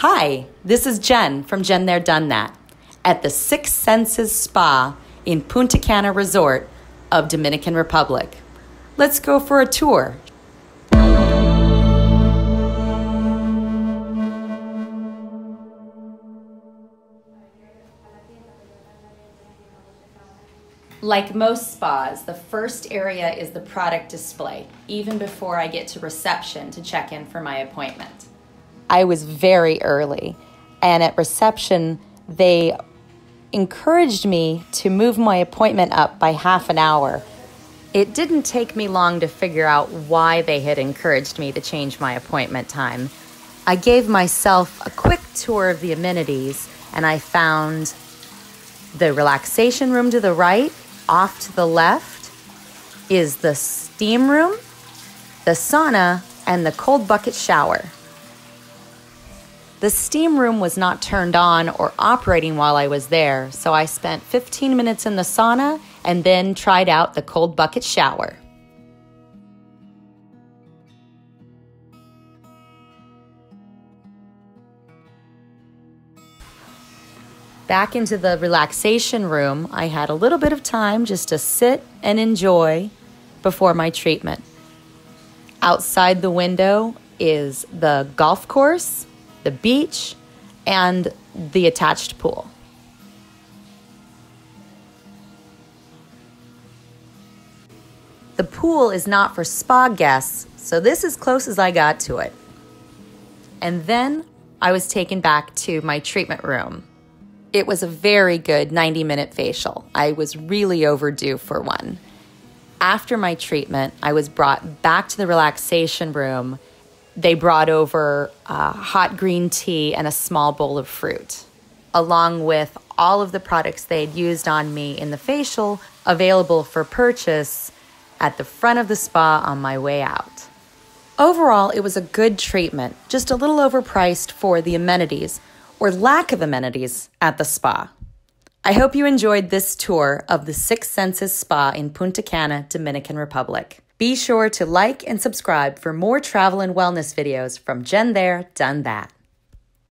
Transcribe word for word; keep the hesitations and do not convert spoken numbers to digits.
Hi, this is Jen from Jen There Done That at the Six Senses Spa in Punta Cana Resort of Dominican Republic. Let's go for a tour. Like most spas, the first area is the product display, even before I get to reception to check in for my appointment. I was very early, and at reception, they encouraged me to move my appointment up by half an hour. It didn't take me long to figure out why they had encouraged me to change my appointment time. I gave myself a quick tour of the amenities, and I found the relaxation room to the right. Off to the left is the steam room, the sauna, and the cold bucket shower. The steam room was not turned on or operating while I was there, so I spent fifteen minutes in the sauna and then tried out the cold bucket shower. Back into the relaxation room, I had a little bit of time just to sit and enjoy before my treatment. Outside the window is the golf course, the beach, and the attached pool. The pool is not for spa guests, so this is as close as I got to it. And then I was taken back to my treatment room. It was a very good ninety minute facial. I was really overdue for one. After my treatment, I was brought back to the relaxation room. They brought over uh, hot green tea and a small bowl of fruit, along with all of the products they'd used on me in the facial available for purchase at the front of the spa on my way out. Overall, it was a good treatment, just a little overpriced for the amenities or lack of amenities at the spa. I hope you enjoyed this tour of the Six Senses Spa in Punta Cana, Dominican Republic. Be sure to like and subscribe for more travel and wellness videos from Jen There Done That.